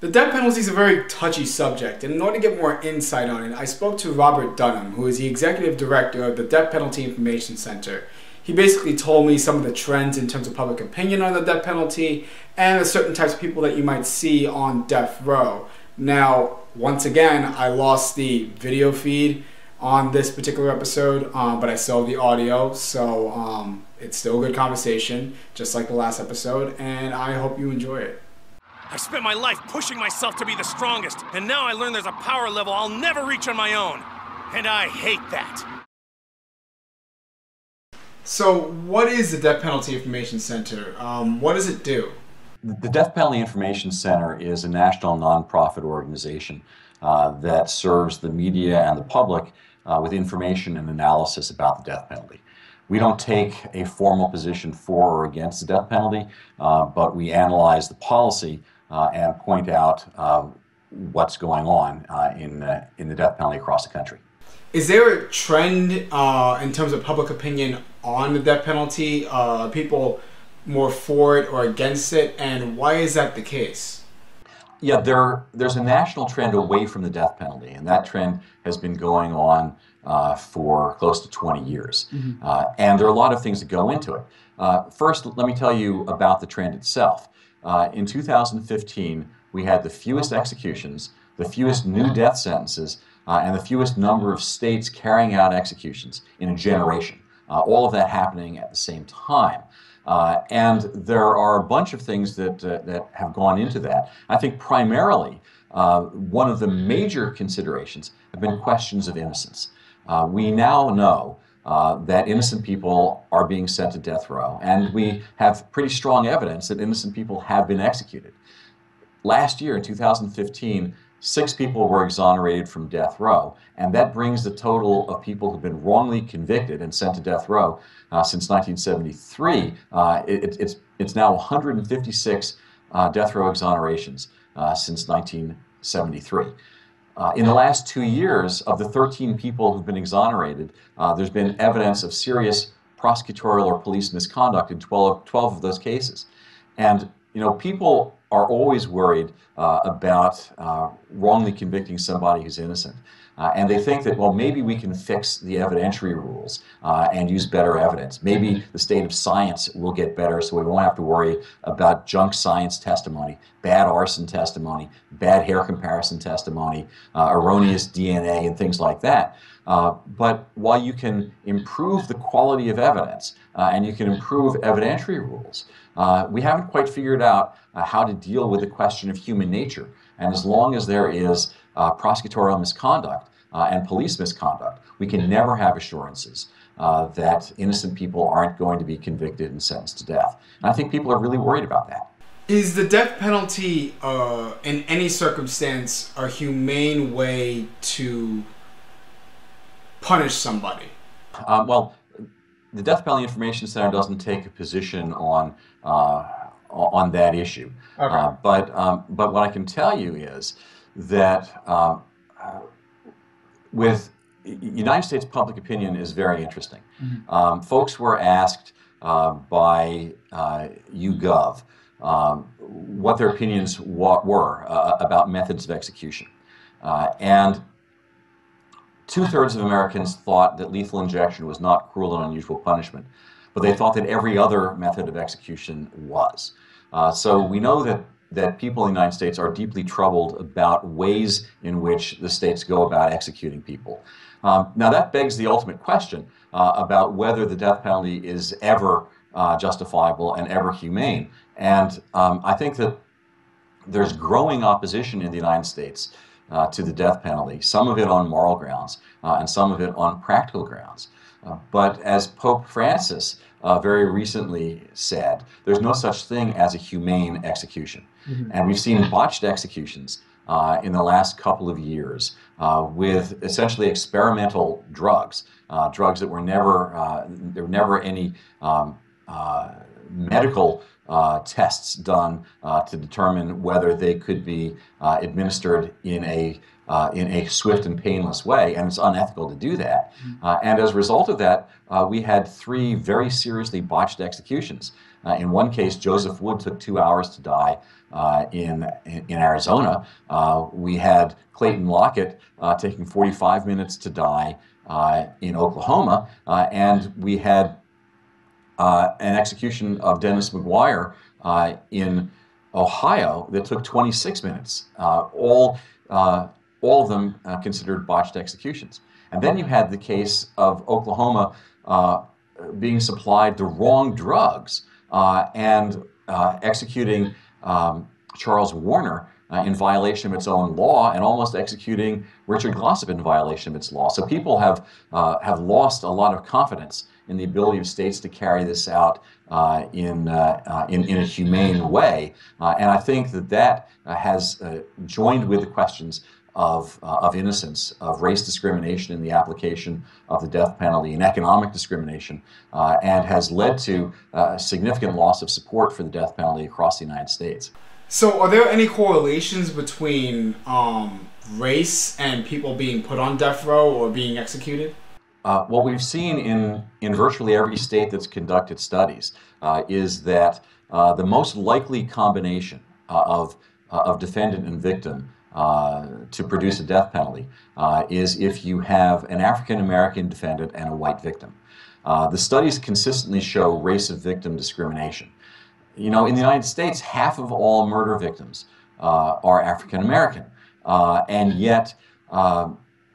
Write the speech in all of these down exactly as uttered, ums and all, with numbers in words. The death penalty is a very touchy subject, and in order to get more insight on it, I spoke to Robert Dunham, who is the executive director of the Death Penalty Information Center. He basically told me some of the trends in terms of public opinion on the death penalty and the certain types of people that you might see on death row. Now, once again, I lost the video feed on this particular episode, um, but I still have the audio, so um, it's still a good conversation, just like the last episode, and I hope you enjoy it. I spent my life pushing myself to be the strongest, and now I learn there's a power level I'll never reach on my own. And I hate that. So, what is the Death Penalty Information Center? Um, what does it do? The Death Penalty Information Center is a national nonprofit organization uh, that serves the media and the public uh, with information and analysis about the death penalty. We don't take a formal position for or against the death penalty, uh, but we analyze the policy Uh, and point out uh, what's going on uh, in, uh, in the death penalty across the country. Is there a trend uh, in terms of public opinion on the death penalty? Uh, are people more for it or against it, and why is that the case? Yeah, there, there's a national trend away from the death penalty, and that trend has been going on uh, for close to twenty years. Mm-hmm. uh, and there are a lot of things that go into it. Uh, first, let me tell you about the trend itself. Uh, in two thousand fifteen, we had the fewest executions, the fewest new death sentences, uh, and the fewest number of states carrying out executions in a generation. Uh, all of that happening at the same time. Uh, and there are a bunch of things that, uh, that have gone into that. I think primarily, uh, one of the major considerations have been questions of innocence. Uh, we now know Uh, that innocent people are being sent to death row, and we have pretty strong evidence that innocent people have been executed. Last year, in two thousand fifteen, six people were exonerated from death row, and that brings the total of people who've been wrongly convicted and sent to death row uh, since nineteen seventy-three. Uh, it, it's, it's now one hundred fifty-six uh, death row exonerations uh, since nineteen seventy-three. Uh, in the last two years, of the thirteen people who've been exonerated, uh, there's been evidence of serious prosecutorial or police misconduct in twelve, twelve of those cases. And, you know, people are always worried uh, about uh, wrongly convicting somebody who's innocent. Uh, and they think that, well, maybe we can fix the evidentiary rules uh, and use better evidence. Maybe the state of science will get better, so we won't have to worry about junk science testimony, bad arson testimony, bad hair comparison testimony, uh, erroneous D N A, and things like that. Uh, but while you can improve the quality of evidence uh, and you can improve evidentiary rules, uh, we haven't quite figured out uh, how to deal with the question of human nature. And as long as there is uh, prosecutorial misconduct uh, and police misconduct, we can never have assurances uh, that innocent people aren't going to be convicted and sentenced to death. And I think people are really worried about that. Is the death penalty, uh, in any circumstance, a humane way to punish somebody? Uh, well, the Death Penalty Information Center doesn't take a position on uh, on that issue. Okay. Uh, but, um, but what I can tell you is that uh, with United States public opinion is very interesting. Mm-hmm. um, folks were asked uh, by uh, YouGov um, what their opinions wa were uh, about methods of execution. Uh, and two-thirds of Americans thought that lethal injection was not cruel and unusual punishment, but they thought that every other method of execution was. Uh, so we know that, that people in the United States are deeply troubled about ways in which the states go about executing people. Um, now that begs the ultimate question uh, about whether the death penalty is ever uh, justifiable and ever humane. And um, I think that there's growing opposition in the United States uh, to the death penalty, some of it on moral grounds uh, and some of it on practical grounds. Uh, but as Pope Francis uh, very recently said, there's no such thing as a humane execution. Mm-hmm. And we've seen botched executions uh, in the last couple of years uh, with essentially experimental drugs, uh, drugs that were never, uh, there were never any um, uh, medical uh, tests done uh, to determine whether they could be uh, administered in a Uh, in a swift and painless way, and it's unethical to do that. Uh, and as a result of that, uh, we had three very seriously botched executions. Uh, in one case, Joseph Wood took two hours to die. uh, in, in Arizona, uh, we had Clayton Lockett uh, taking forty-five minutes to die uh, in Oklahoma, uh, and we had uh, an execution of Dennis McGuire uh, in Ohio that took twenty-six minutes, uh, all, uh, all of them uh, considered botched executions. And then you had the case of Oklahoma uh, being supplied the wrong drugs uh, and uh, executing um, Charles Warner uh, in violation of its own law, and almost executing Richard Glossop in violation of its law. So people have, uh, have lost a lot of confidence in the ability of states to carry this out uh, in, uh, uh, in, in a humane way. Uh, and I think that that uh, has uh, joined with the questions Of, uh, of innocence, of race discrimination in the application of the death penalty, and economic discrimination, uh, and has led to uh, a significant loss of support for the death penalty across the United States. So are there any correlations between um, race and people being put on death row or being executed? Uh, what we've seen in, in virtually every state that's conducted studies uh, is that uh, the most likely combination uh, of, uh, of defendant and victim Uh, to produce a death penalty uh, is if you have an African-American defendant and a white victim. Uh, the studies consistently show race of victim discrimination. You know, in the United States, half of all murder victims uh, are African-American, uh, and yet uh,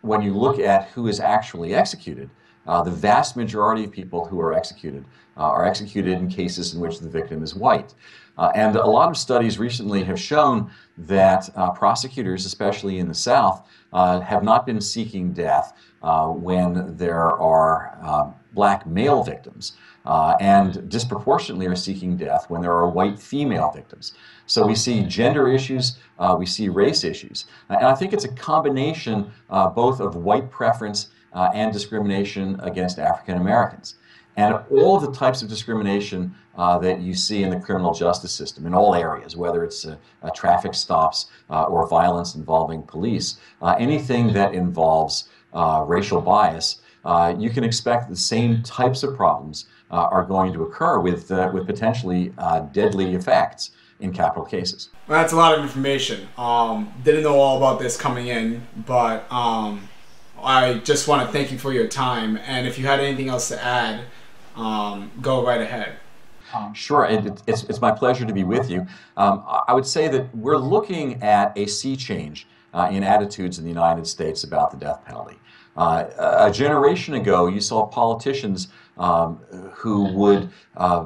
when you look at who is actually executed, uh, the vast majority of people who are executed uh, are executed in cases in which the victim is white. Uh, and a lot of studies recently have shown that uh, prosecutors, especially in the South, uh, have not been seeking death uh, when there are uh, black male victims, uh, and disproportionately are seeking death when there are white female victims. So we see gender issues, uh, we see race issues. And I think it's a combination uh, both of white preference uh, and discrimination against African Americans. And all the types of discrimination uh, that you see in the criminal justice system in all areas, whether it's uh, uh, traffic stops uh, or violence involving police, uh, anything that involves uh, racial bias, uh, you can expect the same types of problems uh, are going to occur with, uh, with potentially uh, deadly effects in capital cases. Well, that's a lot of information. Um, didn't know all about this coming in, but um, I just want to thank you for your time. And if you had anything else to add, Um, go right ahead. Um, sure, it, it, it's, it's my pleasure to be with you. Um, I would say that we're looking at a sea change uh, in attitudes in the United States about the death penalty. Uh, a generation ago, you saw politicians um, who would uh,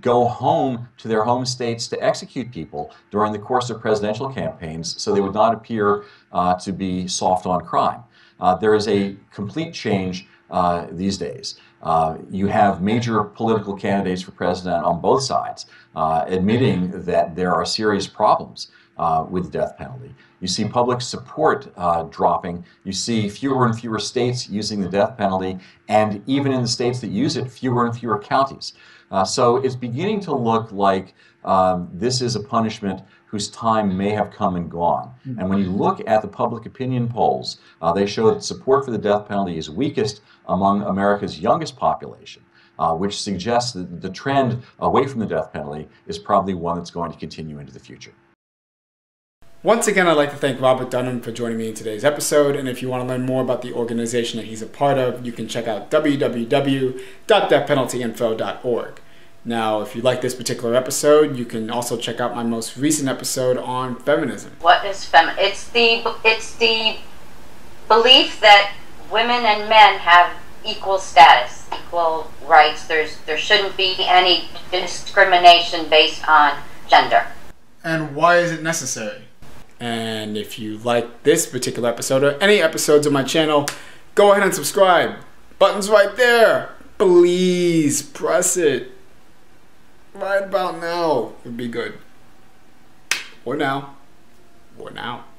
go home to their home states to execute people during the course of presidential campaigns, so they would not appear uh, to be soft on crime. Uh, there is a complete change uh, these days. Uh, you have major political candidates for president on both sides uh, admitting that there are serious problems uh, with the death penalty. You see public support uh, dropping. You see fewer and fewer states using the death penalty, and even in the states that use it, fewer and fewer counties. Uh, so it's beginning to look like um, this is a punishment whose time may have come and gone. And when you look at the public opinion polls, uh, they show that support for the death penalty is weakest among America's youngest population, uh, which suggests that the trend away from the death penalty is probably one that's going to continue into the future. Once again, I'd like to thank Robert Dunham for joining me in today's episode, and if you want to learn more about the organization that he's a part of, you can check out w w w dot death penalty info dot org. Now, if you like this particular episode, you can also check out my most recent episode on feminism. What is feminism? It's the, it's the belief that women and men have equal status, equal rights. There's, there shouldn't be any discrimination based on gender. And why is it necessary? And if you like this particular episode or any episodes of my channel, go ahead and subscribe. Button's right there. Please press it. Right about now would be good. Or now. Or now.